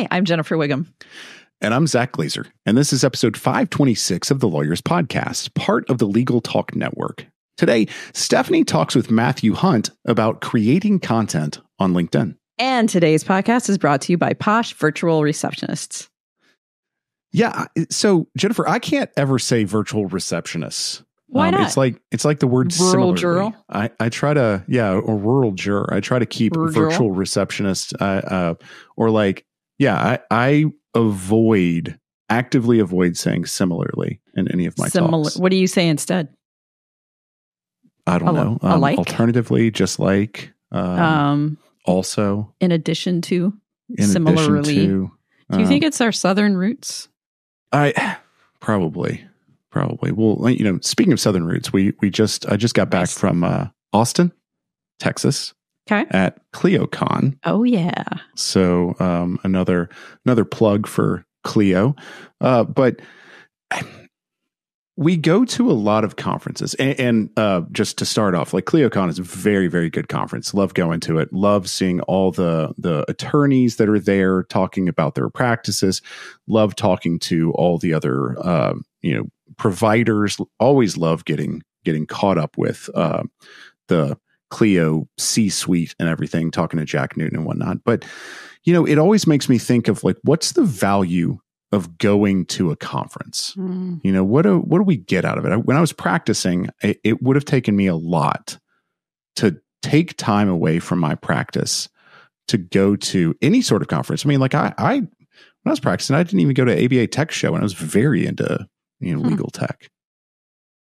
Hi, I'm Jennifer Wiggum. And I'm Zach Glazer. And this is episode 526 of the Lawyers Podcast, part of the Legal Talk Network. Today, Stephanie talks with Matthew Hunt about creating content on LinkedIn. And today's podcast is brought to you by Posh Virtual Receptionists. Yeah. So, Jennifer, I can't ever say virtual receptionists. Why not? It's like the word rural juror. I try to, or rural juror. I try to keep rural virtual receptionist I actively avoid saying similarly in any of my talks. What do you say instead? I don't know. Alternatively, just like, also. In addition to, similarly. Do you think it's our Southern roots? Probably. Well, you know, speaking of Southern roots, I just got back from Austin, Texas, at ClioCon. Oh yeah. So another plug for Clio, but we go to a lot of conferences, and just to start off, like ClioCon is a very, very good conference. Love going to it. Love seeing all the attorneys that are there talking about their practices. Love talking to all the other providers. Always love getting caught up with the Clio C-suite and everything. Talking to Jack Newton and whatnot. But it always makes me think of like, what's the value of going to a conference? Mm. What do we get out of it? When I was practicing, it would have taken me a lot to take time away from my practice to go to any sort of conference. I mean, like when I was practicing, I didn't even go to ABA Tech Show, and I was very into legal tech.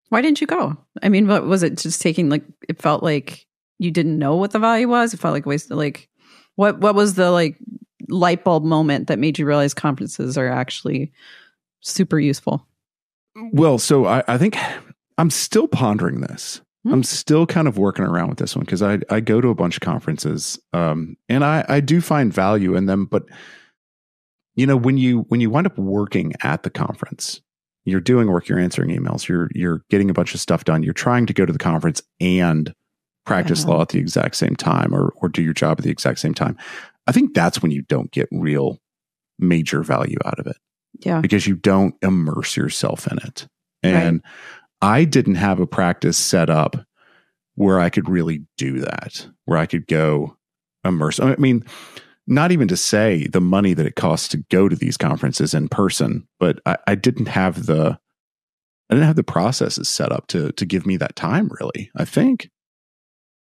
Why didn't you go? I mean, what was it? Just taking it felt like you didn't know what the value was. It felt like wasted. Like what was the light bulb moment that made you realize conferences are actually super useful? Well, so I think I'm still pondering this. Mm-hmm. I'm still kind of working around with this one because I go to a bunch of conferences and I do find value in them. But, when you wind up working at the conference, you're doing work, you're answering emails, you're getting a bunch of stuff done. You're trying to go to the conference and practice law at the exact same time or do your job at the exact same time. I think that's when you don't get real major value out of it. Yeah. Because you don't immerse yourself in it. And I didn't have a practice set up where I could really do that, where I could go immerse. I mean, not even to say the money that it costs to go to these conferences in person, but I didn't have the processes set up to give me that time really, I think.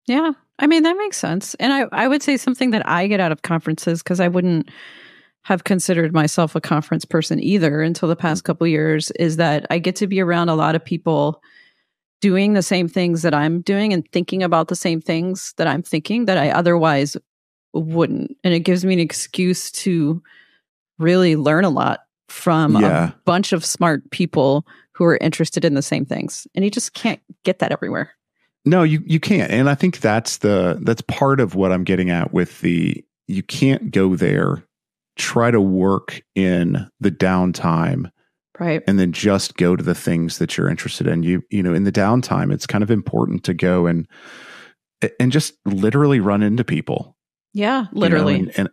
Yeah. I mean, that makes sense. And I would say something that I get out of conferences, because I wouldn't have considered myself a conference person either until the past couple of years, is that I get to be around a lot of people doing the same things that I'm doing and thinking about the same things that I'm thinking that I otherwise wouldn't. And it gives me an excuse to really learn a lot from a bunch of smart people who are interested in the same things. And you just can't get that everywhere. No, you can't. And I think that's part of what I'm getting at with you can't go there, try to work in the downtime, right? And then just go to the things that you're interested in. In the downtime, it's kind of important to go and just literally run into people. Yeah, literally. And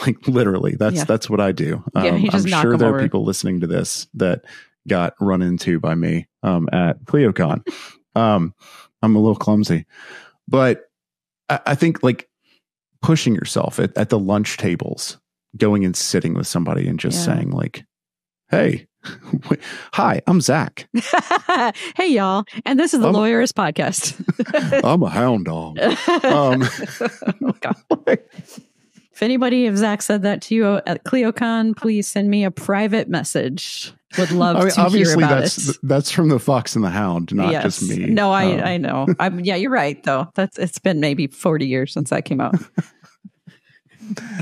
like literally, that's what I do. I'm sure there are people listening to this that got run into by me at ClioCon. I'm a little clumsy, but I think like pushing yourself at the lunch tables, going and sitting with somebody and just saying like, hey, hi, I'm Zach. Hey, y'all. And this is the Lawyerist Podcast. I'm a hound dog. Oh, God. If Zach said that to you at ClioCon, please send me a private message. Would love to hear about it. Obviously, that's from the Fox and the Hound, not just me. No, I know. You're right, though. It's been maybe 40 years since that came out.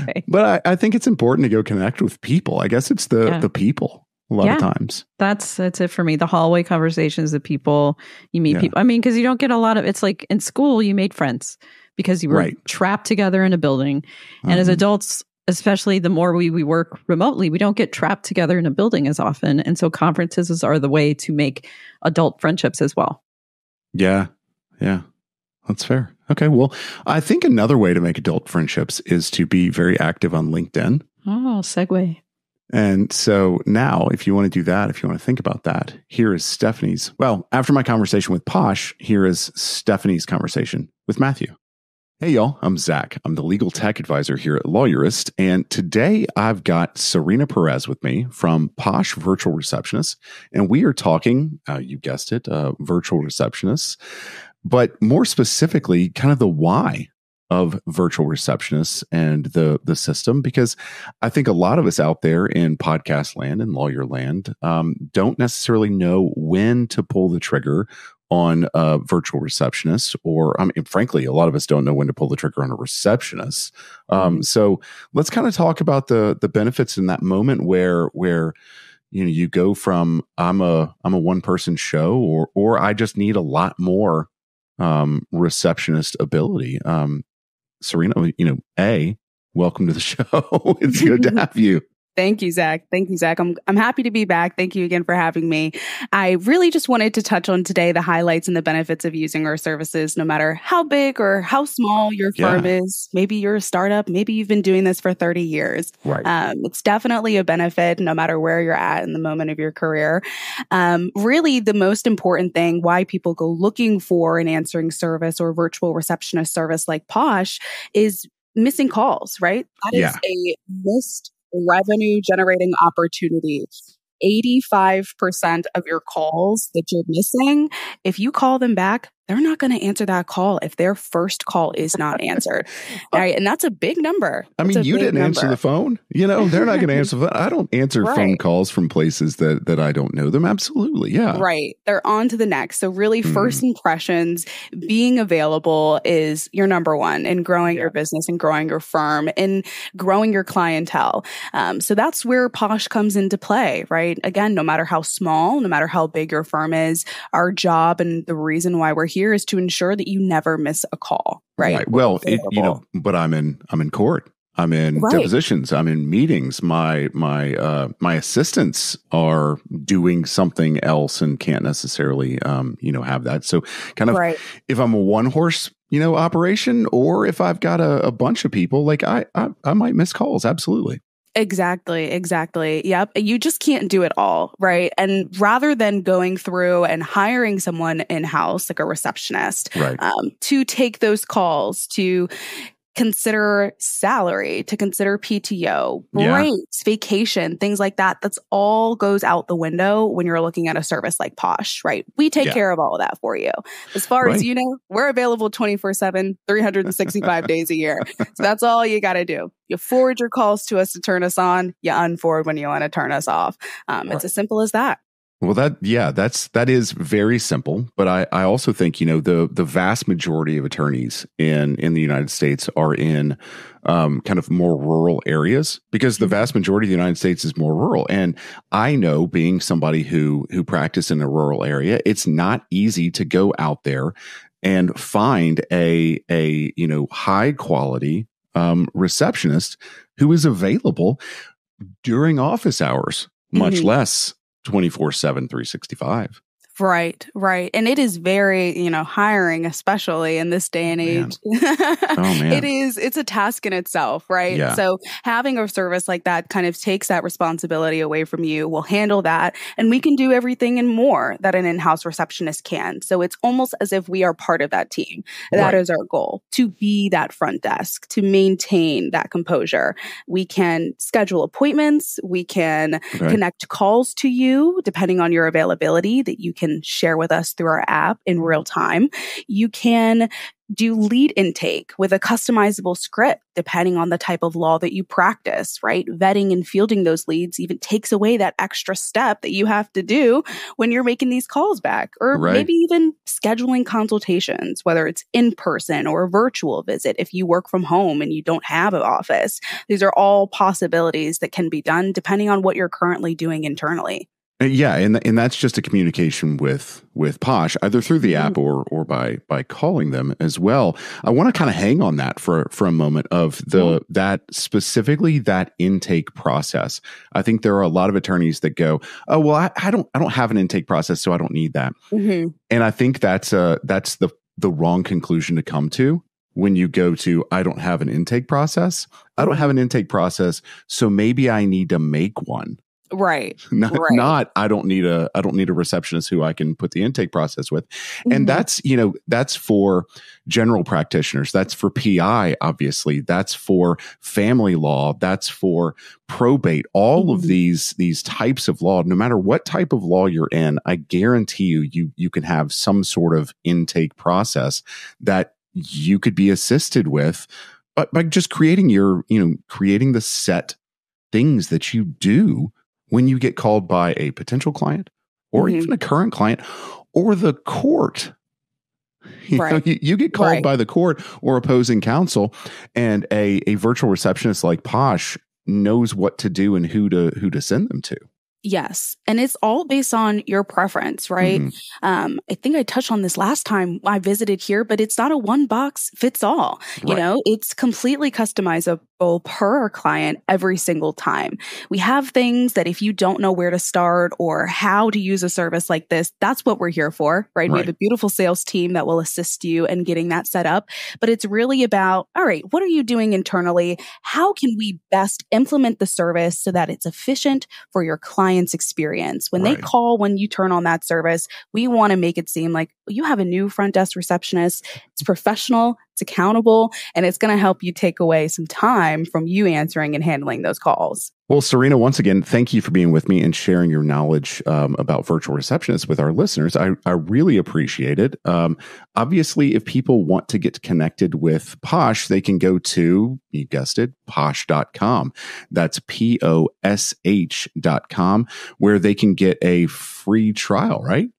Okay. But I think it's important to go connect with people. I guess it's the people a lot of times. That's it for me. The hallway conversations, the people, you meet people. I mean, because you don't get a lot of, it's like in school, you made friends because you were trapped together in a building. And as adults, especially the more we work remotely, we don't get trapped together in a building as often. And so conferences are the way to make adult friendships as well. Yeah. Yeah. That's fair. Okay. Well, I think another way to make adult friendships is to be very active on LinkedIn. Oh, segue. And so now, if you want to do that, if you want to think about that, here is Stephanie's. Well, after my conversation with Posh, here is Stephanie's conversation with Matthew. Hey, y'all, I'm Zach. I'm the legal tech advisor here at Lawyerist. And today I've got Serena Perez with me from Posh Virtual Receptionists. And we are talking, you guessed it, virtual receptionists, but more specifically, kind of the why of virtual receptionists and the system, because I think a lot of us out there in podcast land and lawyer land don't necessarily know when to pull the trigger on a virtual receptionist, or I mean, frankly, a lot of us don't know when to pull the trigger on a receptionist. So let's kind of talk about the benefits in that moment where you know you go from I'm a one person show, or I just need a lot more receptionist ability. Serena, you know, welcome to the show. It's good to have you. Thank you, Zach. Thank you, Zach. I'm happy to be back. Thank you again for having me. I really just wanted to touch on today the highlights and the benefits of using our services, no matter how big or how small your firm is. Maybe you're a startup. Maybe you've been doing this for 30 years. Right. It's definitely a benefit no matter where you're at in the moment of your career. Really, the most important thing why people go looking for an answering service or virtual receptionist service like Posh is missing calls, right? That is a missed revenue generating opportunity. 85% of your calls that you're missing, if you call them back, they're not going to answer that call if their first call is not answered. All right. And that's a big number. I mean, you didn't answer the phone. You know, they're not going to answer. I don't answer phone calls from places that I don't know them. Absolutely. Yeah. Right. They're on to the next. So really first impressions, being available is your number one in growing your business and growing your firm and growing your clientele. So that's where Posh comes into play, right? Again, no matter how small, no matter how big your firm is, our job and the reason why we're here is to ensure that you never miss a call, right? Well, you know, but I'm in court, I'm in depositions, I'm in meetings. My assistants are doing something else and can't necessarily, you know, have that. So kind of if I'm a one horse, you know, operation, or if I've got a bunch of people, like I might miss calls. Absolutely. Exactly. Yep. You just can't do it all, right? And rather than going through and hiring someone in-house, like a receptionist, to take those calls, to consider salary, to consider PTO, breaks, vacation, things like that. That's all goes out the window when you're looking at a service like Posh, right? We take care of all of that for you. As far as you know, we're available 24/7, 365 days a year. So that's all you got to do. You forward your calls to us to turn us on. You unforward when you want to turn us off. It's as simple as that. Well, that is very simple, but I also think, you know, the vast majority of attorneys in the United States are in kind of more rural areas, because the vast majority of the United States is more rural. And I know, being somebody who practice in a rural area, it's not easy to go out there and find a you know, high quality receptionist who is available during office hours, much less 24/7, 365. Right. And it is very, you know, hiring, especially in this day and age, it's a task in itself, right? Yeah. So having a service like that kind of takes that responsibility away from you. We'll handle that. And we can do everything and more that an in-house receptionist can. So it's almost as if we are part of that team. That is our goal, to be that front desk, to maintain that composure. We can schedule appointments. We can connect calls to you, depending on your availability, that you can share with us through our app in real time. You can do lead intake with a customizable script, depending on the type of law that you practice, right? Vetting and fielding those leads even takes away that extra step that you have to do when you're making these calls back, or maybe even scheduling consultations, whether it's in person or a virtual visit. If you work from home and you don't have an office, these are all possibilities that can be done depending on what you're currently doing internally. Yeah, and that's just a communication with Posh, either through the app or by calling them as well. I want to kind of hang on that for a moment of that specifically, that intake process. I think there are a lot of attorneys that go, oh well, I don't have an intake process, so I don't need that. And I think that's the wrong conclusion to come to. when you go to, I don't have an intake process. I don't have an intake process, so maybe I need to make one. Right. I don't need a receptionist who I can put the intake process with. And that's, you know, that's for general practitioners. That's for PI, obviously. That's for family law. That's for probate. All of these types of law, no matter what type of law you're in, I guarantee you can have some sort of intake process that you could be assisted with, but by just creating your, you know, creating the set things that you do when you get called by a potential client or even a current client or the court. You know, you get called by the court or opposing counsel, and a virtual receptionist like Posh knows what to do and who to send them to. Yes. And it's all based on your preference, right? I think I touched on this last time I visited here, but it's not a one box fits all. You know, it's completely customizable per our client every single time. We have things that if you don't know where to start or how to use a service like this, that's what we're here for, right? We have a beautiful sales team that will assist you in getting that set up. But it's really about, all right, what are you doing internally? How can we best implement the service so that it's efficient for your client? Experience. When they call, when you turn on that service, we want to make it seem like you have a new front desk receptionist. It's professional, it's accountable, and it's going to help you take away some time from you answering and handling those calls. Well, Serena, once again, thank you for being with me and sharing your knowledge about virtual receptionists with our listeners. I really appreciate it. Obviously, if people want to get connected with Posh, they can go to, you guessed it, posh.com. That's POSH.com, where they can get a free trial, right?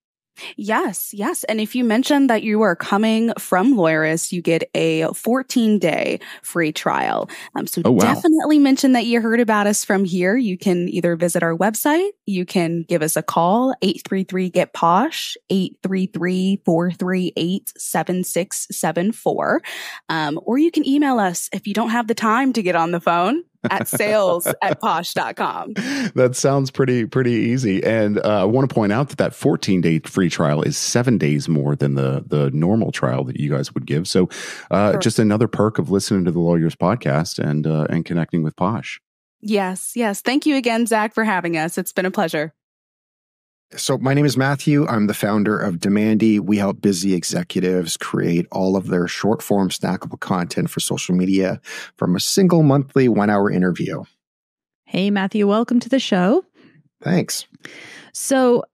Yes, yes. And if you mention that you are coming from Lawyerist, you get a 14-day free trial. Definitely mention that you heard about us from here. You can either visit our website, you can give us a call, 833-GET-POSH, 833-438-7674. Or you can email us if you don't have the time to get on the phone. At sales@posh.com. That sounds pretty easy. And I want to point out that 14-day free trial is 7 days more than the normal trial that you guys would give. So just another perk of listening to the Lawyers Podcast and connecting with Posh. Yes, yes. Thank you again, Zach, for having us. It's been a pleasure. So my name is Matthew. I'm the founder of Demandii. We help busy executives create all of their short form snackable content for social media from a single monthly 1-hour interview. Hey, Matthew, welcome to the show. Thanks. So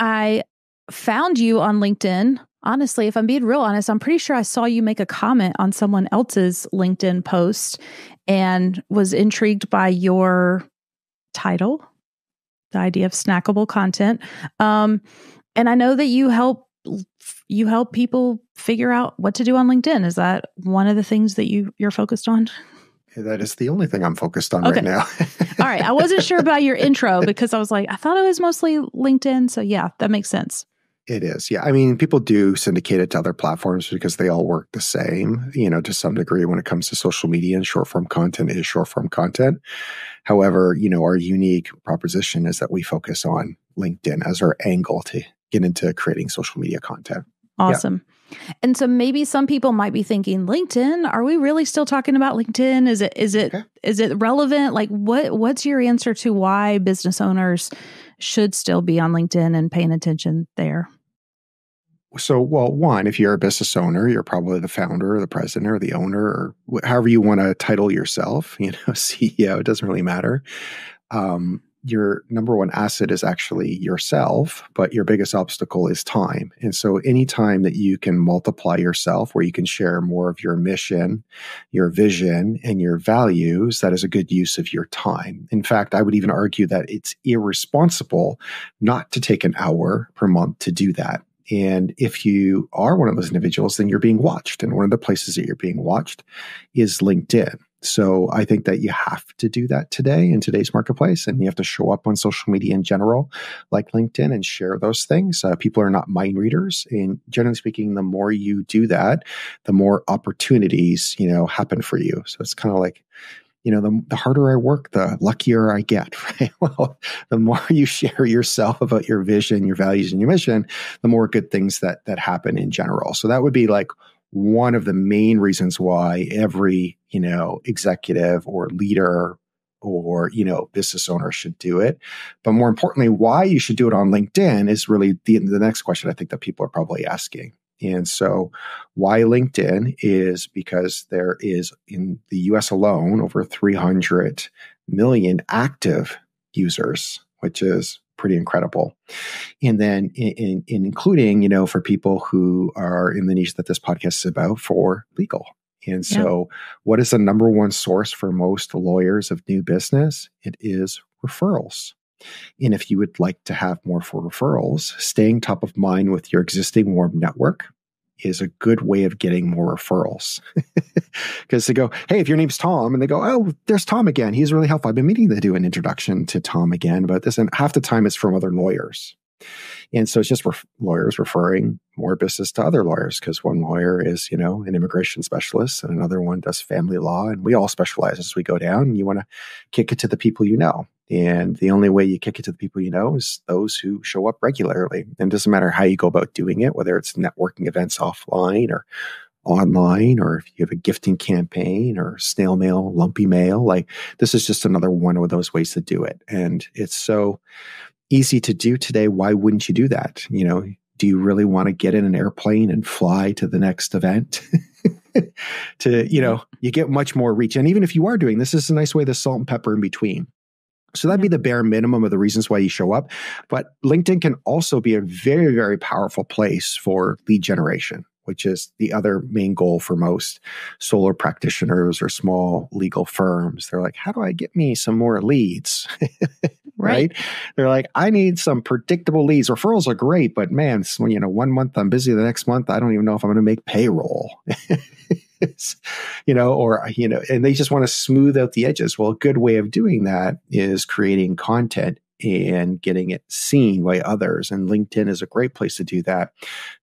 I found you on LinkedIn. Honestly, if I'm being real honest, I'm pretty sure I saw you make a comment on someone else's LinkedIn post and was intrigued by your title. The idea of snackable content. And I know that you help people figure out what to do on LinkedIn. Is that one of the things that you're focused on? That is the only thing I'm focused on right now. All right. I wasn't sure about your intro because I was like, I thought it was mostly LinkedIn. So yeah, that makes sense. It is. Yeah. I mean, people do syndicate it to other platforms because they all work the same, you know, to some degree when it comes to social media, and short form content is short form content. However, you know, our unique proposition is that we focus on LinkedIn as our angle to get into creating social media content. Awesome. Yeah. And so maybe some people might be thinking, LinkedIn, are we really still talking about LinkedIn? Is it relevant? Like what's your answer to why business owners should still be on LinkedIn and paying attention there? So, well, one, if you're a business owner, you're probably the founder or the president or the owner or however you want to title yourself, you know, CEO, it doesn't really matter. Your number one asset is actually yourself, but your biggest obstacle is time. And so any time that you can multiply yourself where you can share more of your mission, your vision, and your values, that is a good use of your time. In fact, I would even argue that it's irresponsible not to take an hour per month to do that. And if you are one of those individuals, then you're being watched. And one of the places that you're being watched is LinkedIn. So I think that you have to do that today in today's marketplace, and you have to show up on social media in general, like LinkedIn, and share those things. People are not mind readers, and generally speaking, the more you do that, the more opportunities, you know, happen for you. So it's kind of like, you know, the harder I work, the luckier I get, right? Well, the more you share yourself about your vision, your values, and your mission, the more good things that happen in general. So that would be like one of the main reasons why every, executive or leader or, business owner should do it. But more importantly, why you should do it on LinkedIn is really the next question I think that people are probably asking. And so why LinkedIn is because there is, in the US alone, over 300 million active users, which is pretty incredible. And then including, for people who are in the niche that this podcast is about, for legal. And so what is the number one source for most lawyers of new business? It is referrals. And if you would like to have more for referrals, staying top of mind with your existing warm network is a good way of getting more referrals. Because they go, hey, if your name's Tom, and they go, oh, there's Tom again. He's really helpful. I've been meaning to do an introduction to Tom again about this. And half the time it's from other lawyers. And so it's just lawyers referring more business to other lawyers, because one lawyer is, an immigration specialist, and another one does family law. And we all specialize as we go down. And you want to kick it to the people you know. And the only way you kick it to the people you know is those who show up regularly. And it doesn't matter how you go about doing it, whether it's networking events offline or online, or if you have a gifting campaign or snail mail, lumpy mail. Like, this is just another one of those ways to do it. And it's so easy to do today. Why wouldn't you do that? Do you really want to get in an airplane and fly to the next event? To, you get much more reach. And even if you are doing this, is a nice way to salt and pepper in between. So that'd be the bare minimum of the reasons why you show up. But LinkedIn can also be a very, very powerful place for lead generation, which is the other main goal for most solo practitioners or small legal firms. They're like, how do I get me some more leads? Right? They're like, I need some predictable leads. Referrals are great, but man, 1 month I'm busy, the next month I don't even know if I'm going to make payroll. And they just want to smooth out the edges. Well, a good way of doing that is creating content and getting it seen by others. And LinkedIn is a great place to do that,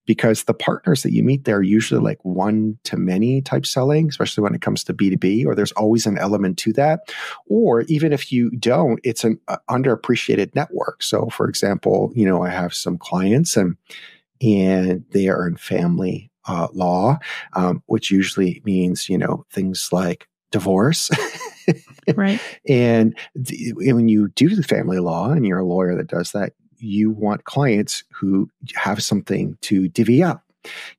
because the partners that you meet there are usually like one-to-many type selling, especially when it comes to B2B, or there's always an element to that. Or even if you don't, it's an underappreciated network. So for example, I have some clients and they are in family law, which usually means, things like divorce. Right. And when you do the family law and you're a lawyer that does that, you want clients who have something to divvy up.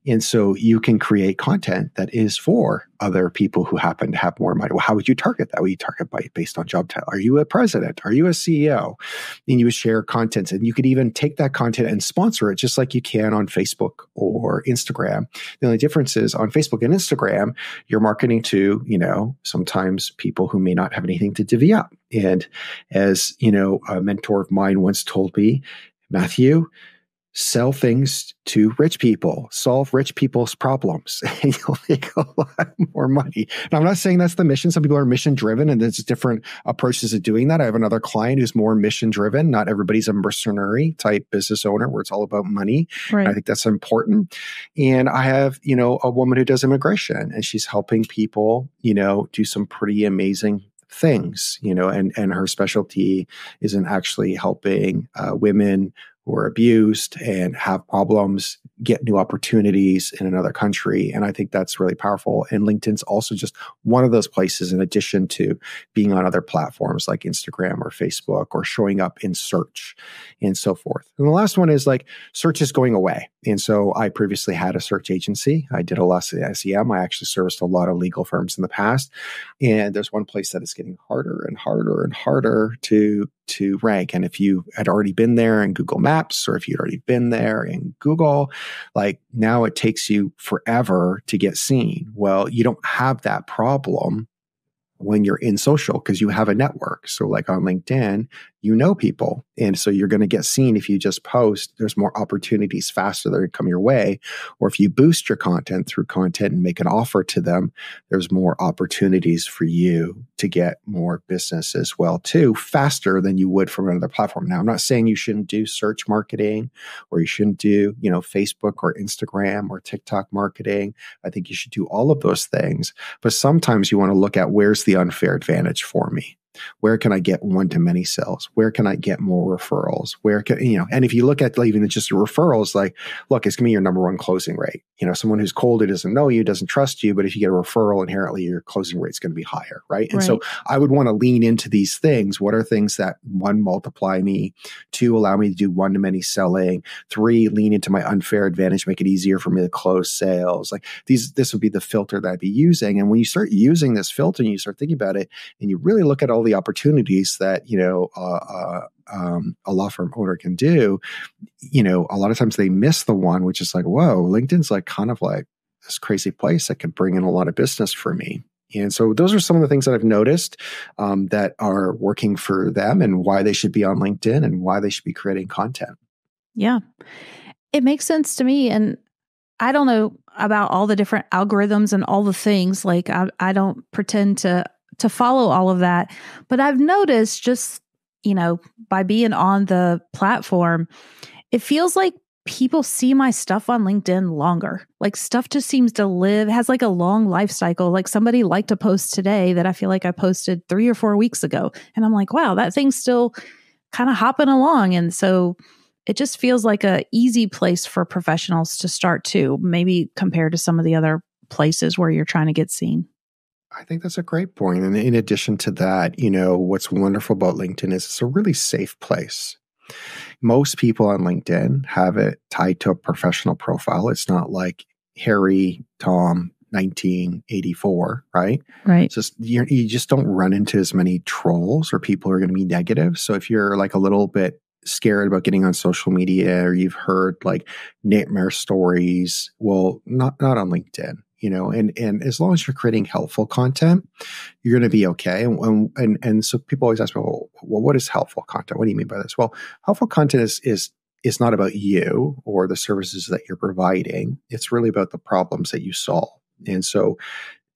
And so you can create content that is for other people who happen to have more money. Well, how would you target that? Well, you target based on job title. Are you a president? Are you a CEO? And you would share content, and you could even take that content and sponsor it, just like you can on Facebook or Instagram. The only difference is on Facebook and Instagram, you're marketing to, sometimes people who may not have anything to divvy up. And as, a mentor of mine once told me, Matthew, sell things to rich people, solve rich people's problems, and you'll make a lot more money. Now, I'm not saying that's the mission. Some people are mission driven, and there's different approaches to doing that. I have another client who's more mission driven. Not everybody's a mercenary type business owner where it's all about money. Right. I think that's important. And I have, a woman who does immigration, and she's helping people, do some pretty amazing things, and her specialty is in actually helping women who are abused and have problems get new opportunities in another country. And I think that's really powerful. And LinkedIn's also just one of those places, in addition to being on other platforms like Instagram or Facebook, or showing up in search and so forth. And the last one is search is going away. And so I previously had a search agency. I did a lot of SEM. I actually serviced a lot of legal firms in the past. And there's one place that is getting harder and harder and harder to rank. And if you had already been there in Google Maps, or if you'd already been there in Google, now it takes you forever to get seen. Well, you don't have that problem when you're in social, because you have a network. So on LinkedIn, people. And so you're going to get seen if you just post. There's more opportunities faster that are come your way. Or if you boost your content through content and make an offer to them, there's more opportunities for you to get more business as well too, faster than you would from another platform. Now, I'm not saying you shouldn't do search marketing, or you shouldn't do, Facebook or Instagram or TikTok marketing. I think you should do all of those things. But sometimes you want to look at, where's the unfair advantage for me? Where can I get one-to-many sales? Where can I get more referrals? Where can, you know, and if you look at even just the referrals, like, look, it's going to be your number one closing rate. You know, someone who's cold, who doesn't know you, doesn't trust you, but if you get a referral, inherently your closing rate's going to be higher, right? And so I would want to lean into these things. What are things that, one, multiply me, two, allow me to do one-to-many selling, three, lean into my unfair advantage, make it easier for me to close sales. Like these, this would be the filter that I'd be using. And when you start using this filter and you start thinking about it and you really look at all the opportunities that, you know, a law firm owner can do, you know, a lot of times they miss the one, which is like, whoa, LinkedIn's like kind of like this crazy place that could bring in a lot of business for me. And so those are some of the things that I've noticed that are working for them and why they should be on LinkedIn and why they should be creating content. Yeah, it makes sense to me. And I don't know about all the different algorithms and all the things, like I don't pretend to follow all of that, but I've noticed just, you know, by being on the platform, it feels like people see my stuff on LinkedIn longer. Like stuff just seems to live, has like a long life cycle. Like somebody liked a post today that I feel like I posted 3 or 4 weeks ago. And I'm like, wow, that thing's still kind of hopping along. And so it just feels like an easy place for professionals to start too, maybe compared to some of the other places where you're trying to get seen. I think that's a great point. And in addition to that, you know, what's wonderful about LinkedIn is it's a really safe place. Most people on LinkedIn have it tied to a professional profile. It's not like Harry Tom 1984, right? Right. It's just, you just don't run into as many trolls or people who are going to be negative. So if you're like a little bit scared about getting on social media or you've heard like nightmare stories, well, not on LinkedIn. You know, and as long as you're creating helpful content, you're going to be okay. And so people always ask me, well, what is helpful content? What do you mean by this? Well, helpful content is not about you or the services that you're providing. It's really about the problems that you solve. And so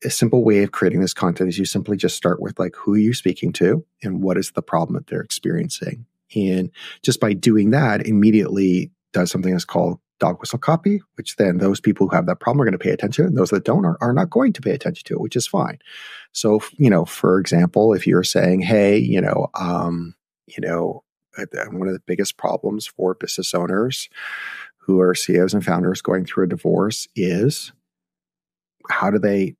a simple way of creating this content is you simply just start with like, who are you speaking to and what is the problem that they're experiencing? And just by doing that, immediately does something that's called dog whistle copy, which then those people who have that problem are going to pay attention, and those that don't are not going to pay attention to it, which is fine. So, you know, for example, if you're saying, hey, one of the biggest problems for business owners who are CEOs and founders going through a divorce is how do they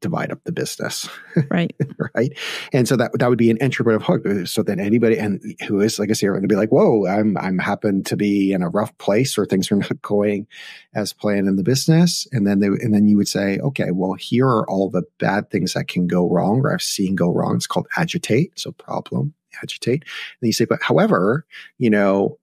divide up the business? Right. Right. And so that would be an introverted hook. So then anybody who is like a CEO would be like, whoa, I'm happen to be in a rough place or things are not going as planned in the business. And then you would say, okay, well, here are all the bad things that can go wrong or I've seen go wrong. It's called agitate. So problem, agitate. And you say, but however, you know,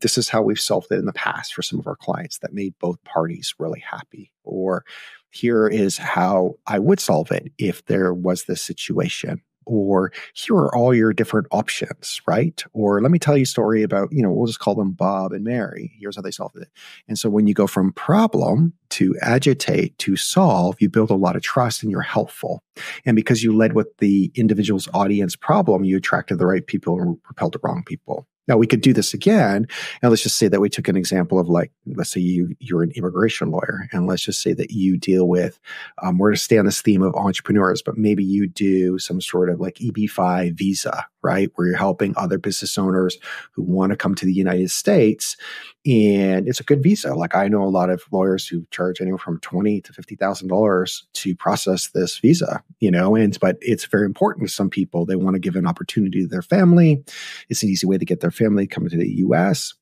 this is how we've solved it in the past for some of our clients that made both parties really happy. Or here is how I would solve it if there was this situation, or here are all your different options, right? Or let me tell you a story about, you know, we'll just call them Bob and Mary. Here's how they solved it. And so when you go from problem to agitate to solve, you build a lot of trust and you're helpful. And because you led with the individual's audience problem, you attracted the right people and repelled the wrong people. Now, we could do this again, and let's just say that we took an example of like, let's say you're an immigration lawyer, and let's just say that you deal with, we're going to stay on this theme of entrepreneurs, but maybe you do some sort of like EB-5 visa, right, where you're helping other business owners who want to come to the United States, and it's a good visa. Like I know a lot of lawyers who charge anywhere from $20,000 to $50,000 to process this visa, you know, but it's very important to some people. They want to give an opportunity to their family. It's an easy way to get their family coming to the U.S.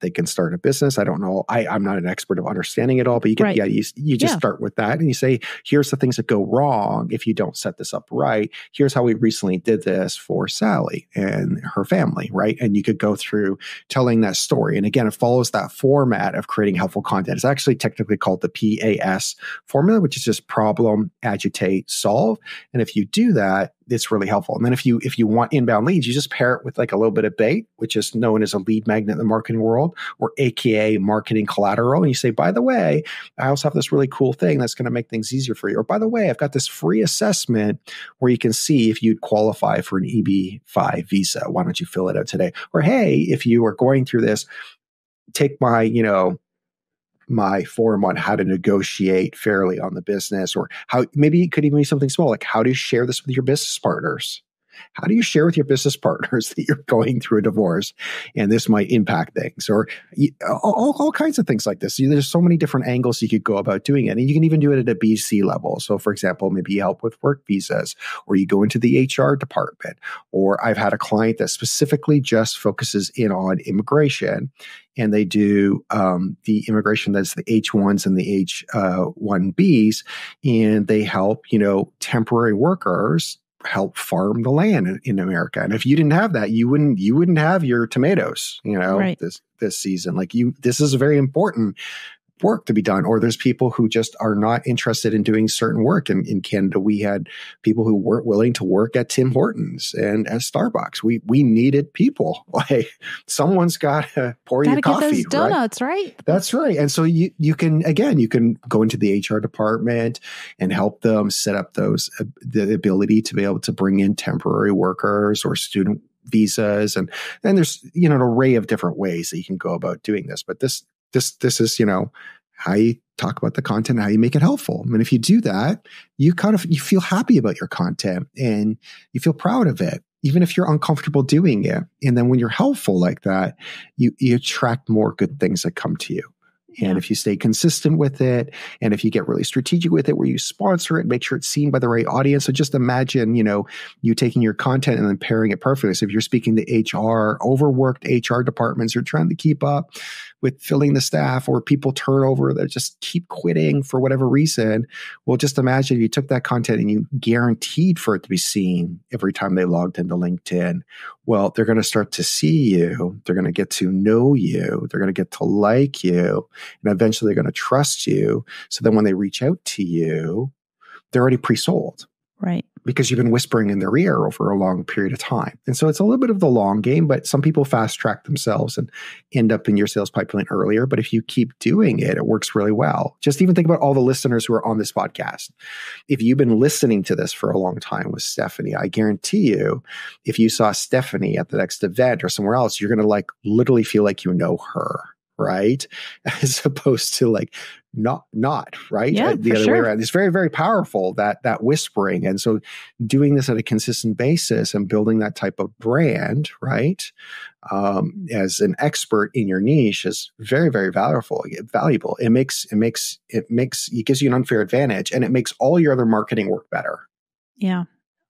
They can start a business. I don't know. I'm not an expert of understanding it all, but you get the idea. You just start with that and you say, here's the things that go wrong if you don't set this up right. Here's how we recently did this for Sally and her family, right? And you could go through telling that story. And again, it follows that format of creating helpful content. It's actually technically called the PAS formula, which is just problem, agitate, solve. And if you do that, it's really helpful. And then if you want inbound leads, you just pair it with like a little bit of bait, which is known as a lead magnet in the marketing world, or AKA marketing collateral. And you say, by the way, I also have this really cool thing that's going to make things easier for you. Or by the way, I've got this free assessment where you can see if you'd qualify for an EB-5 visa. Why don't you fill it out today? Or hey, if you are going through this, take my, you know, my forum on how to negotiate fairly on the business, or how maybe it could even be something small, like how to share this with your business partners, How do you share with your business partners that you're going through a divorce and this might impact things, or all kinds of things like this? There's so many different angles you could go about doing it. And you can even do it at a BC level. So for example, maybe you help with work visas, or you go into the HR department, or I've had a client that specifically just focuses in on immigration, and they do the immigration that's the H1s and the H1Bs, and they help, temporary workers help farm the land in America. And if you didn't have that, you wouldn't have your tomatoes, right. this season. This is very important work to be done. Or there's people who just are not interested in doing certain work. In Canada, we had people who weren't willing to work at Tim Hortons and at Starbucks. We needed people. Someone's got to pour your coffee. Gotta get those donuts, right? That's right. And so you can go into the HR department and help them set up those, the ability to be able to bring in temporary workers or student visas. And there's, an array of different ways that you can go about doing this. But this is, how you talk about the content, how you make it helpful. And if you do that, you feel happy about your content and you feel proud of it, even if you're uncomfortable doing it. And then when you're helpful like that, you attract more good things that come to you. And if you stay consistent with it, and if you get really strategic with it, where you sponsor it, make sure it's seen by the right audience. So just imagine, you taking your content and then pairing it perfectly. So if you're speaking to HR, overworked HR departments who are trying to keep up with filling the staff, or people turnover that just keep quitting for whatever reason. Well, just imagine if you took that content and you guaranteed for it to be seen every time they logged into LinkedIn. Well, they're going to start to see you. They're going to get to know you. They're going to get to like you. And eventually they're going to trust you. So then when they reach out to you, they're already pre-sold. Right. Because you've been whispering in their ear over a long period of time. And so it's a little bit of the long game, but some people fast track themselves and end up in your sales pipeline earlier. But if you keep doing it, it works really well. Just even think about all the listeners who are on this podcast. If you've been listening to this for a long time with Stephanie, I guarantee you, if you saw Stephanie at the next event or somewhere else, you're going to literally feel like you know her. Right. As opposed to not right. Yeah, the other way around. It's very, very powerful, that whispering. And so doing this at a consistent basis and building that type of brand, right, as an expert in your niche is very, very valuable. It gives you an unfair advantage, and it makes all your other marketing work better. Yeah.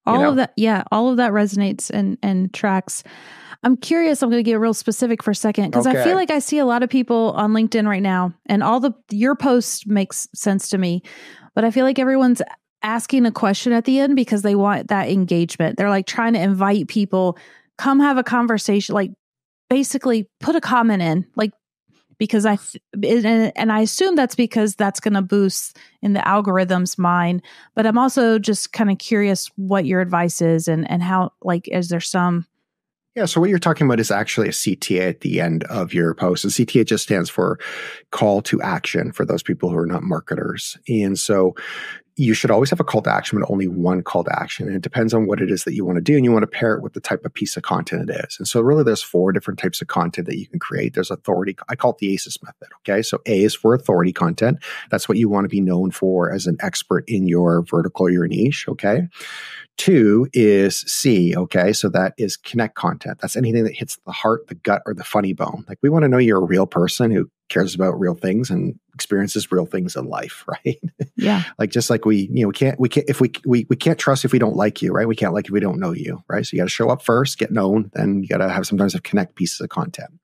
All of that resonates and tracks. I'm curious, I'm going to get real specific for a second, because I feel like I see a lot of people on LinkedIn right now, and your post makes sense to me, but I feel like everyone's asking a question at the end because they want that engagement. They're trying to invite people, come have a conversation, basically put a comment in, because I assume that's because that's going to boost in the algorithm's mind. But I'm also just kind of curious what your advice is and how, is there some... Yeah. So what you're talking about is actually a CTA at the end of your post. And CTA just stands for call to action for those people who are not marketers. And so you should always have a call to action, but only one call to action. And it depends on what it is that you want to do. And you want to pair it with the type of piece of content it is. And so really there's 4 different types of content that you can create. There's authority. I call it the ACES method. Okay. So A is for authority content. That's what you want to be known for as an expert in your vertical, your niche. Okay. 2 is C, okay? So that is connect content. That's anything that hits the heart, the gut, or the funny bone. We want to know you're a real person who cares about real things and experiences real things in life, right? Yeah. We can't trust if we don't like you, right? We can't like if we don't know you, right? So you got to show up first, get known, then you got to have sometimes connect pieces of content.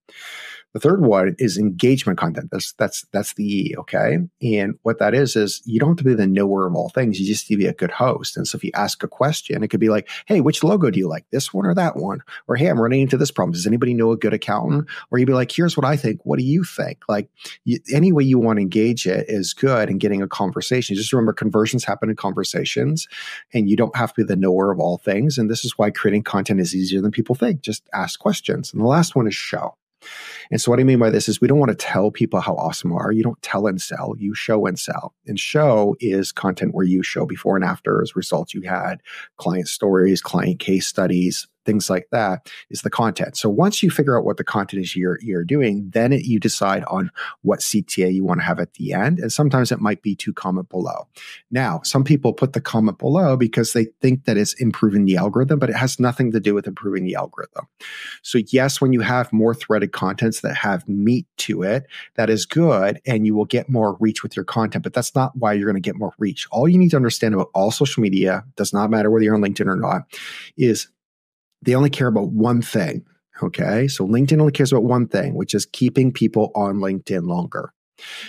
The third one is engagement content. That's the E, okay? And what that is you don't have to be the knower of all things. You just need to be a good host. And so if you ask a question, it could be hey, which logo do you like? This one or that one? Or, hey, I'm running into this problem. Does anybody know a good accountant? Or you'd be here's what I think. What do you think? Any way you want to engage it is good, and getting a conversation. Just remember, conversions happen in conversations, and you don't have to be the knower of all things. And this is why creating content is easier than people think. Just ask questions. And the last one is show. And so what I mean by this is we don't want to tell people how awesome you are. You don't tell and sell, you show and sell. And show is content where you show before and after as results you had, client stories, client case studies, things like that, is the content. So once you figure out what the content is you're doing, then you decide on what CTA you want to have at the end. And sometimes it might be to comment below. Now, some people put the comment below because they think that it's improving the algorithm, but it has nothing to do with improving the algorithm. So yes, when you have more threaded contents that have meat to it, that is good, and you will get more reach with your content, but that's not why you're going to get more reach. All you need to understand about all social media, does not matter whether you're on LinkedIn or not, is they only care about one thing, okay? So LinkedIn only cares about one thing, which is keeping people on LinkedIn longer.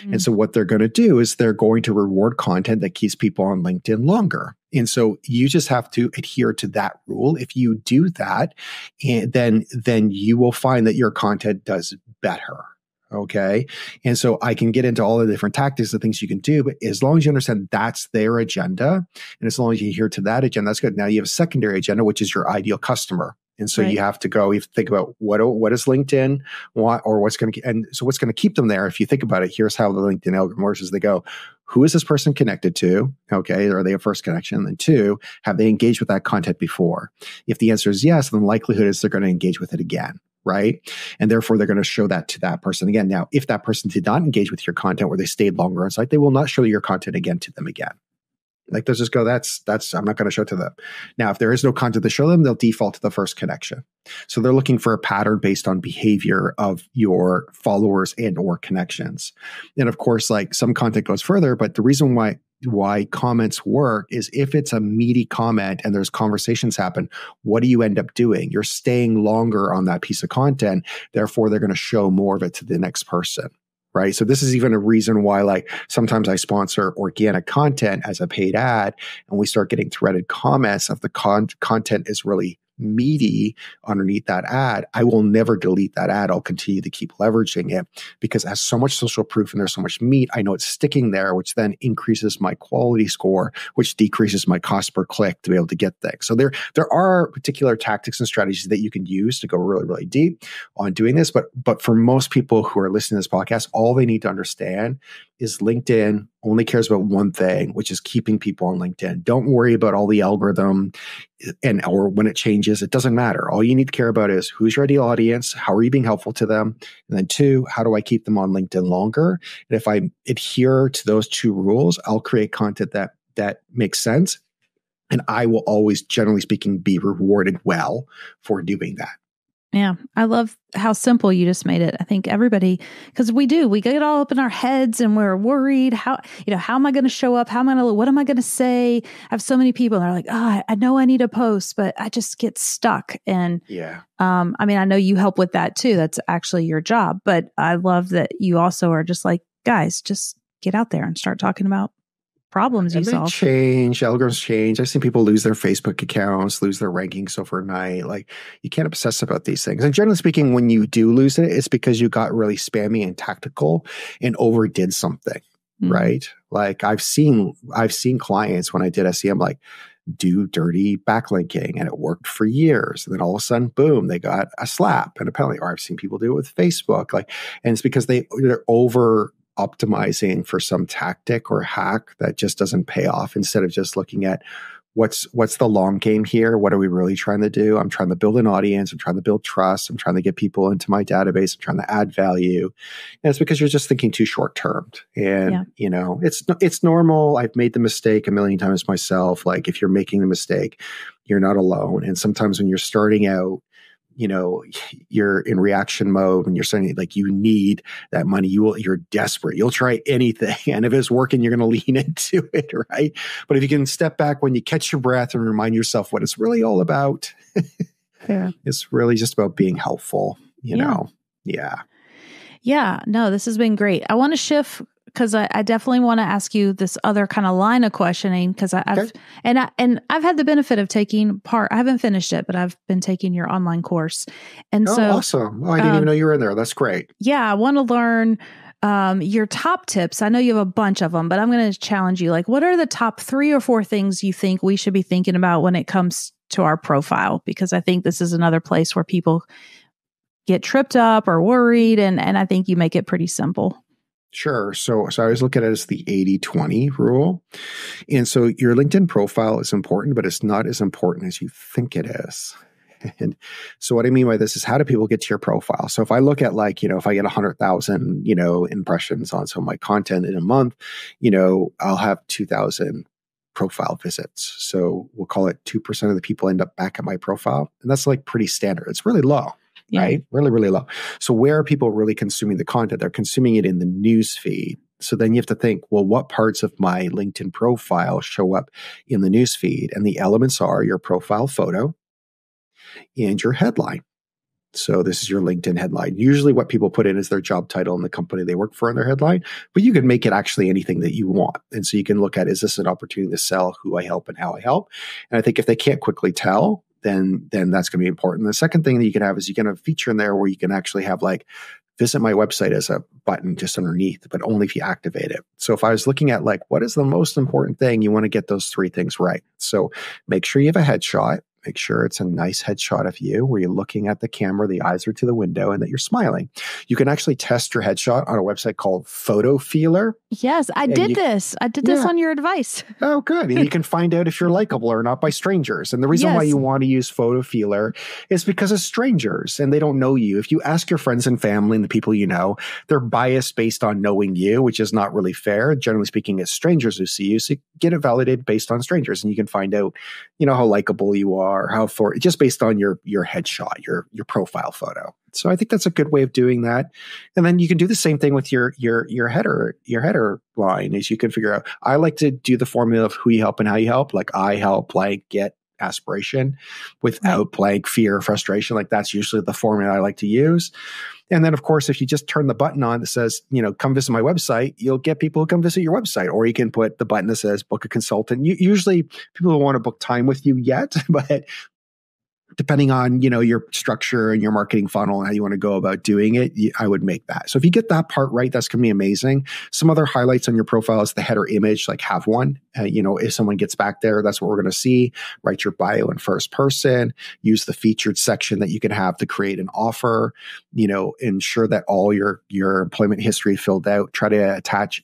And so what they're going to do is they're going to reward content that keeps people on LinkedIn longer. And so you just have to adhere to that rule. If you do that, then you will find that your content does better. Okay. And so I can get into all the different tactics and things you can do, but as long as you understand that's their agenda, and as long as you adhere to that agenda, that's good. Now you have a secondary agenda, which is your ideal customer. And so you have to go, you have to think about what is LinkedIn want, or what's going to, and so what's going to keep them there. If you think about it, here's how the LinkedIn algorithm works: is they go, who is this person connected to? Okay. Are they a first connection? And then two, have they engaged with that content before? If the answer is yes, then the likelihood is they're going to engage with it again. Right. And therefore, they're going to show that to that person again. Now, if that person did not engage with your content, or they stayed longer on site, they will not show your content again to them again. Like, they'll just go, I'm not going to show it to them. Now, if there is no content to show them, they'll default to the first connection. So they're looking for a pattern based on behavior of your followers and or connections. And of course, like, some content goes further, but the reason why comments work is if it's a meaty comment and there's conversations happen, what do you end up doing? You're staying longer on that piece of content. Therefore, they're going to show more of it to the next person. Right. So this is even a reason why, like, sometimes I sponsor organic content as a paid ad, and we start getting threaded comments of the content is really meaty underneath that ad. I will never delete that ad. I'll continue to keep leveraging it because it has so much social proof and there's so much meat. I know it's sticking there, which then increases my quality score, which decreases my cost per click to be able to get things. So there are particular tactics and strategies that you can use to go really, really deep on doing this. But for most people who are listening to this podcast, all they need to understand is LinkedIn only cares about one thing, which is keeping people on LinkedIn. Don't worry about all the algorithm or when it changes. It doesn't matter. All you need to care about is who's your ideal audience, how are you being helpful to them, and then two, how do I keep them on LinkedIn longer? And if I adhere to those two rules, I'll create content that makes sense, and I will always, generally speaking, be rewarded well for doing that. Yeah. I love how simple you just made it. I think everybody, because we get all up in our heads and we're worried, how am I going to show up? What am I going to say? I have so many people that are like, oh, I know I need a post, but I just get stuck. And yeah, I mean, I know you help with that too. That's actually your job, but I love that you also are just like, guys, just get out there and start talking about problems you solve. Algorithms change. I've seen people lose their Facebook accounts, lose their rankings overnight. Like, you can't obsess about these things. And generally speaking, when you do lose it, it's because you got really spammy and tactical and overdid something, right? Like, I've seen clients when I did SEM, like, do dirty backlinking, and it worked for years. And then all of a sudden, boom, they got a slap and a penalty. Or I've seen people do it with Facebook. Like, and it's because they're over optimizing for some tactic or hack that just doesn't pay off, instead of just looking at what's the long game here? What are we really trying to do? I'm trying to build an audience. I'm trying to build trust. I'm trying to get people into my database. I'm trying to add value. And it's because you're just thinking too short-termed. And, it's normal. I've made the mistake a million times myself. Like, if you're making the mistake, you're not alone. And sometimes when you're starting out, you're in reaction mode, and you're saying, like, you need that money. You're desperate. You'll try anything. And if it's working, you're going to lean into it, right? But if you can step back when you catch your breath and remind yourself what it's really all about, it's really just about being helpful, you know? Yeah. Yeah. No, this has been great. I want to shift, because I definitely want to ask you this other kind of line of questioning, because I've had the benefit of taking part. I haven't finished it, but I've been taking your online course. And awesome. Oh, I didn't even know you were in there. That's great. Yeah. I want to learn your top tips. I know you have a bunch of them, but I'm going to challenge you. Like, what are the top 3 or 4 things you think we should be thinking about when it comes to our profile? Because I think this is another place where people get tripped up or worried. And I think you make it pretty simple. Sure. So I always look at it as the 80-20 rule. And so your LinkedIn profile is important, but it's not as important as you think it is. And so what I mean by this is, how do people get to your profile? So if I look at, like, you know, if I get 100,000, you know, impressions on some of my content in a month, you know, I'll have 2,000 profile visits. So we'll call it 2% of the people end up back at my profile. And that's like pretty standard. It's really low. Yeah. Right? Really, really low. So where are people really consuming the content? They're consuming it in the news feed. So then you have to think, well, what parts of my LinkedIn profile show up in the news feed? And the elements are your profile photo and your headline. So this is your LinkedIn headline. Usually what people put in is their job title and the company they work for in their headline, but you can make it actually anything that you want. And so you can look at, is this an opportunity to sell, who I help and how I help? And I think if they can't quickly tell, then that's going to be important. The second thing that you can have is you can have a feature in there where you can actually have, like, visit my website as a button just underneath, but only if you activate it. So if I was looking at, like, what is the most important thing, you want to get those three things right. So make sure you have a headshot. Make sure it's a nice headshot of you where you're looking at the camera, the eyes are to the window, and that you're smiling. You can actually test your headshot on a website called PhotoFeeler. Yes, I did this on your advice. Oh, good. And you can find out if you're likable or not by strangers. And the reason why you want to use PhotoFeeler is because of strangers and they don't know you. If you ask your friends and family and the people you know, they're biased based on knowing you, which is not really fair. Generally speaking, it's strangers who see you. So you get it validated based on strangers, and you can find out, you know, how likable you are, or how for just based on your headshot, your profile photo. So I think that's a good way of doing that. And then you can do the same thing with your header line, is you can figure out, I like to do the formula of who you help and how you help, like I help blank get aspiration without blank fear, frustration. Like that's usually the formula I like to use. And then, of course, if you just turn the button on that says, you know, come visit my website, you'll get people who come visit your website. Or you can put the button that says book a consultant. Usually people don't want to book time with you yet, but depending on, you know, your structure and your marketing funnel and how you want to go about doing it, I would make that. So if you get that part right, that's going to be amazing. Some other highlights on your profile is the header image, like have one. You know, if someone gets back there, that's what we're going to see. Write your bio in first person. Use the featured section that you can have to create an offer. You know, ensure that all your employment history is filled out. Try to attach,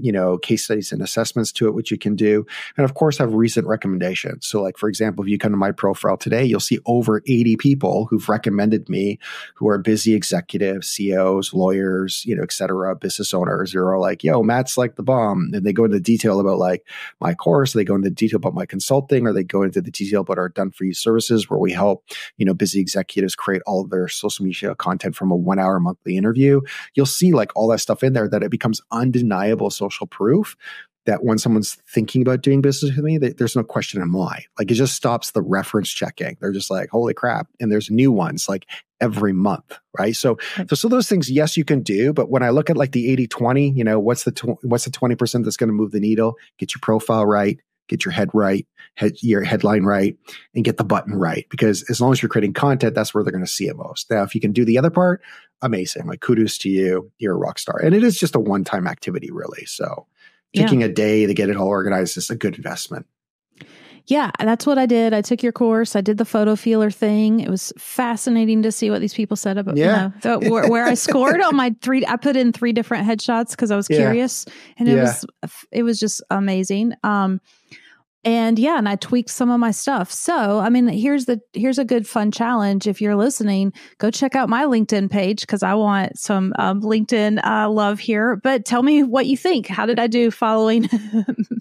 you know, case studies and assessments to it, which you can do. And of course, have recent recommendations. So like, for example, if you come to my profile today, you'll see over 80 people who've recommended me, who are busy executives, CEOs, lawyers, you know, et cetera, business owners, who are like, yo, Matt's like the bomb. And they go into detail about like my course, they go into detail about my consulting, or they go into the detail about our done for you services where we help, you know, busy executives create all of their social media content from a 1-hour monthly interview. You'll see like all that stuff in there, that it becomes undeniable social proof that when someone's thinking about doing business with me, there's no question in mind. Like it just stops the reference checking. They're just like, holy crap. And there's new ones like every month, right? So those things, yes, you can do. But when I look at like the 80-20, you know, what's the 20% that's going to move the needle? Get your profile right, get your head right, your headline right, and get the button right. Because as long as you're creating content, that's where they're going to see it most. Now, if you can do the other part, amazing. Like kudos to you. You're a rock star. And it is just a one-time activity, really. So taking a day to get it all organized is a good investment. Yeah, that's what I did. I took your course. I did the PhotoFeeler thing. It was fascinating to see what these people said about, you know, where I scored on my three. I put in 3 different headshots because I was curious, and it was just amazing. And I tweaked some of my stuff. So, I mean, here's a good fun challenge. If you're listening, go check out my LinkedIn page because I want some LinkedIn love here. But tell me what you think. How did I do following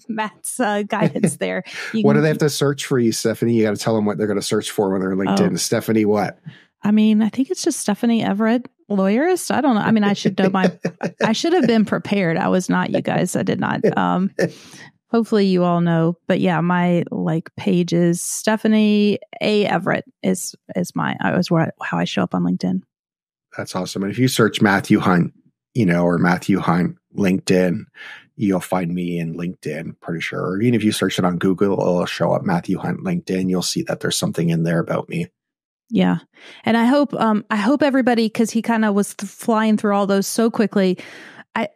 Matt's guidance there? What do they have to search for you, Stephanie? You got to tell them what they're going to search for when they're on LinkedIn. Oh. Stephanie, what? I mean, I think it's just Stephanie Everett, Lawyerist. I don't know. I mean, I should know I should have been prepared. I was not, you guys. I did not. Hopefully you all know, but yeah, my like page is Stephanie A. Everett is mine. How I show up on LinkedIn. That's awesome. And if you search Matthew Hunt, you know, or Matthew Hunt LinkedIn, you'll find me in LinkedIn, pretty sure. Or even if you search it on Google, it'll show up Matthew Hunt LinkedIn. You'll see that there's something in there about me. Yeah. And I hope everybody, because he kind of was flying through all those so quickly,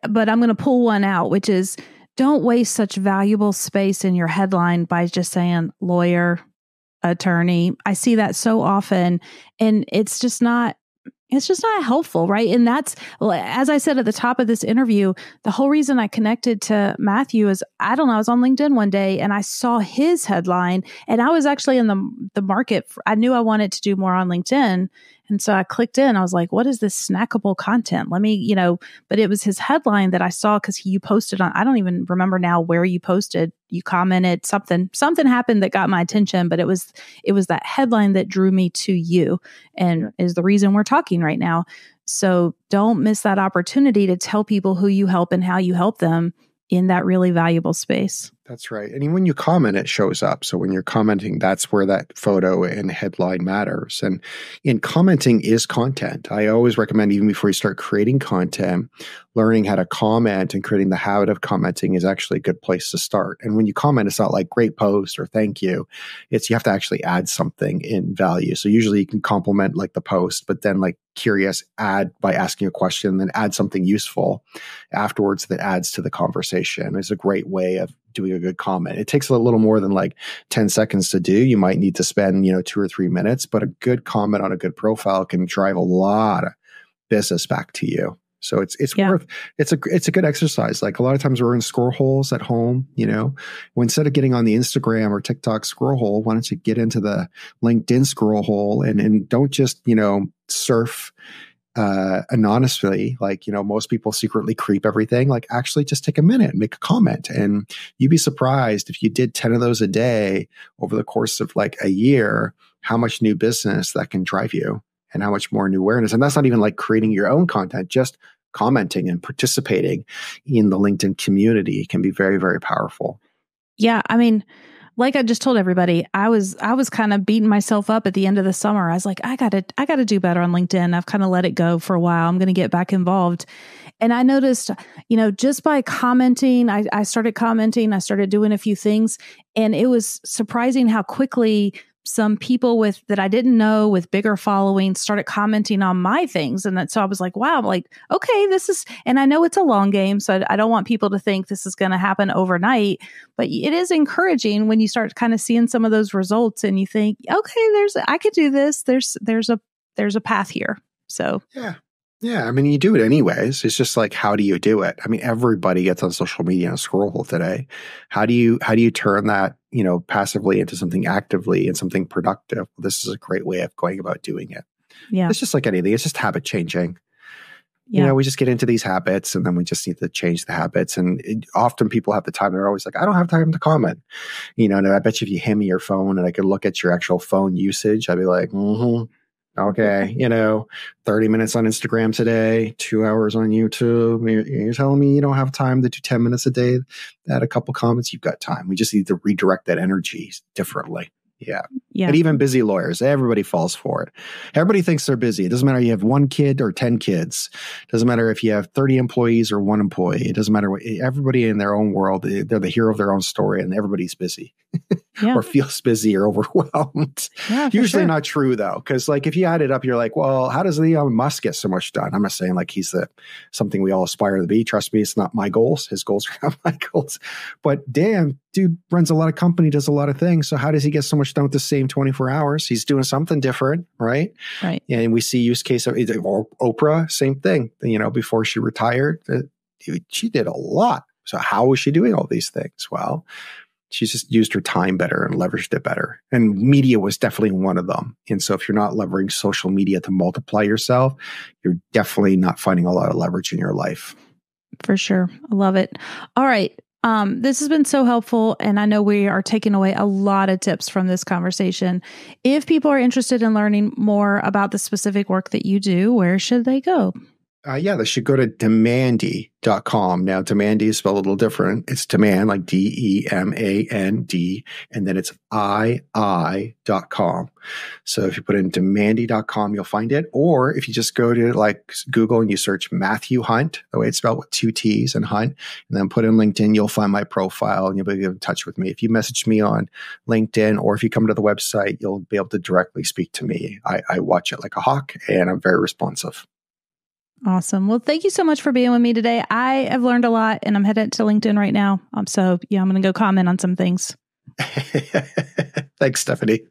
but I'm going to pull one out, which is, don't waste such valuable space in your headline by just saying lawyer, attorney. I see that so often, and it's just not, It's just not helpful, right? And that's, as I said at the top of this interview, the whole reason I connected to Matthew is, I don't know, I was on LinkedIn one day and I saw his headline, and I was actually in the market. I knew I wanted to do more on LinkedIn. And so I clicked in, I was like, what is this snackable content? Let me, you know, but it was his headline that I saw because you posted on, I don't even remember now where you posted, you commented, something happened that got my attention, but it was that headline that drew me to you and is the reason we're talking right now. So don't miss that opportunity to tell people who you help and how you help them in that really valuable space. That's right. And when you comment, it shows up. So when you're commenting, that's where that photo and headline matters. And in commenting is content. I always recommend, even before you start creating content, learning how to comment and creating the habit of commenting is actually a good place to start. And when you comment, it's not like great post or thank you. It's you have to actually add something in value. So usually you can compliment like the post, but then like curious, add by asking a question, then add something useful afterwards that adds to the conversation. It's a great way of doing a good comment. It takes a little more than like 10 seconds to do. You might need to spend, 2 or 3 minutes, but a good comment on a good profile can drive a lot of business back to you. So it's a good exercise. Like a lot of times we're in scroll holes at home, well, instead of getting on the Instagram or TikTok scroll hole, why don't you get into the LinkedIn scroll hole and don't just, surf anonymously, most people secretly creep everything. Like actually just take a minute and make a comment, and you'd be surprised if you did 10 of those a day over the course of like a year, how much new business that can drive you and how much more new awareness. And that's not even like creating your own content, just commenting and participating in the LinkedIn community can be very, very powerful. Yeah. I mean, like I just told everybody, I was kind of beating myself up at the end of the summer. I was like, I gotta do better on LinkedIn. I've kind of let it go for a while. I'm going to get back involved. And I noticed, just by commenting, I started commenting, I started doing a few things, and it was surprising how quickly some people that I didn't know with bigger followings started commenting on my things. And so I was like, wow, okay, this is, and I know it's a long game, so I don't want people to think this is going to happen overnight, but it is encouraging when you start kind of seeing some of those results and you think, okay, I could do this. There's a path here. So yeah. Yeah. I mean, you do it anyways. It's just like, how do you do it? I mean, everybody gets on social media and a scroll hole today. How do you turn that, passively into something actively and something productive? This is a great way of going about doing it. Yeah. It's just like anything. It's just habit changing. Yeah. We just get into these habits and then we just need to change the habits. And often people have the time. They're always like, I don't have time to comment. And I bet you if you hand me your phone and I could look at your actual phone usage, I'd be like, okay, 30 minutes on Instagram today, 2 hours on YouTube. You're telling me you don't have time to do 10 minutes a day, add a couple comments, you've got time. We just need to redirect that energy differently. Yeah. And even busy lawyers, everybody falls for it. Everybody thinks they're busy. It doesn't matter if you have one kid or 10 kids. It doesn't matter if you have 30 employees or one employee. It doesn't matter what. Everybody in their own world, they're the hero of their own story, and everybody's busy or feels busy or overwhelmed. Yeah, usually not true, though, because like if you add it up, you're like, well, how does Elon Musk get so much done? I'm not saying like he's something we all aspire to be. Trust me, it's not my goals. His goals are not my goals. But damn, dude runs a lot of company, does a lot of things. So how does he get so much done with the same 24 hours? He's doing something different, right? Right. And we see use case of Oprah, same thing. Before she retired, she did a lot. So how was she doing all these things? Well, she's just used her time better and leveraged it better. And media was definitely one of them. And so if you're not leveraging social media to multiply yourself, you're definitely not finding a lot of leverage in your life. For sure. I love it. All right. This has been so helpful, and I know we are taking away a lot of tips from this conversation. If people are interested in learning more about the specific work that you do, where should they go? They should go to Demandii.com. Now, Demandii is spelled a little different. It's demand, like D-E-M-A-N-D, and then it's I.com. So if you put in Demandii.com, you'll find it. Or if you just go to like Google and you search Matthew Hunt, the way it's spelled with 2 T's and Hunt, and then put in LinkedIn, you'll find my profile and you'll be in touch with me. If you message me on LinkedIn or if you come to the website, you'll be able to directly speak to me. I watch it like a hawk and I'm very responsive. Awesome. Well, thank you so much for being with me today. I have learned a lot and I'm headed to LinkedIn right now. I'm going to go comment on some things. Thanks, Stephanie.